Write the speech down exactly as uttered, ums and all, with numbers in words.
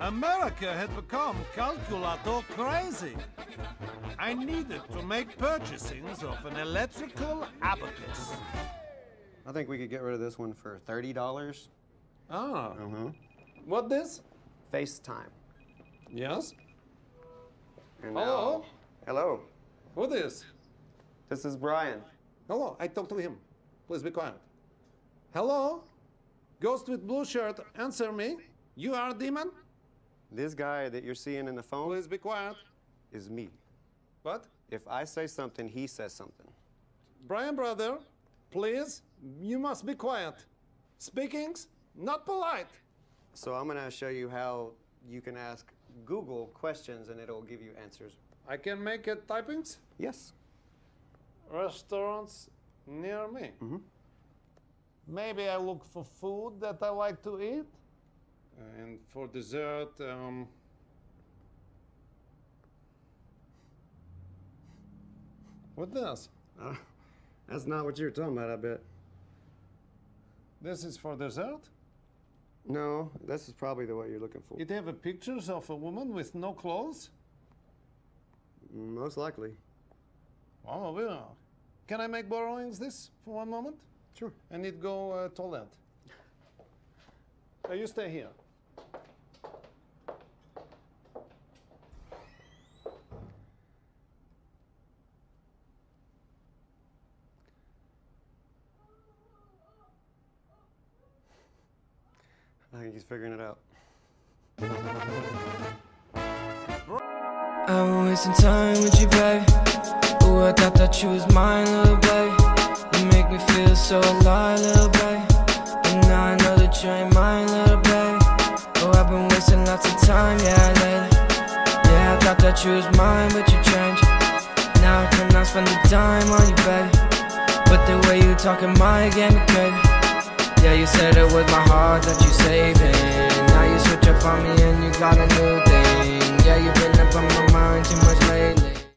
America had become calculator crazy. I needed to make purchasings of an electrical abacus. I think we could get rid of this one for thirty dollars. Ah. Mm-hmm. What this? FaceTime. Yes? And hello? Now, hello. Who this? This is Brian. Hello, I talked to him. Please be quiet. Hello? Ghost with blue shirt, answer me. You are a demon? This guy that you're seeing in the phone... Please be quiet. ...is me. What? If I say something, he says something. Brian, brother, please, you must be quiet. Speaking's not polite. So I'm going to show you how you can ask Google questions and it'll give you answers. I can make it typings? Yes. Restaurants near me. Mm-hmm. Maybe I look for food that I like to eat. And for dessert, um... What this? Uh, that's not what you were talking about, I bet. This is for dessert? No, this is probably the one you're looking for. It have a pictures of a woman with no clothes? Most likely. Oh, well. Can I make borrowings this for one moment? Sure. I need to go uh, toilet. Uh, you stay here. I think he's figuring it out. I'm wasting time with you, babe. Ooh, I thought that you was mine, little babe. You make me feel so alive, little babe. And now I know that you ain't mine, little babe. Oh, I've been wasting lots of time, yeah, lately. Yeah, I thought that you was mine, but you changed. Now I cannot spend a dime on you, babe. But the way you talking might get me crazy. Yeah, you said it was my heart that you saving. Now you switch up on me and you got a new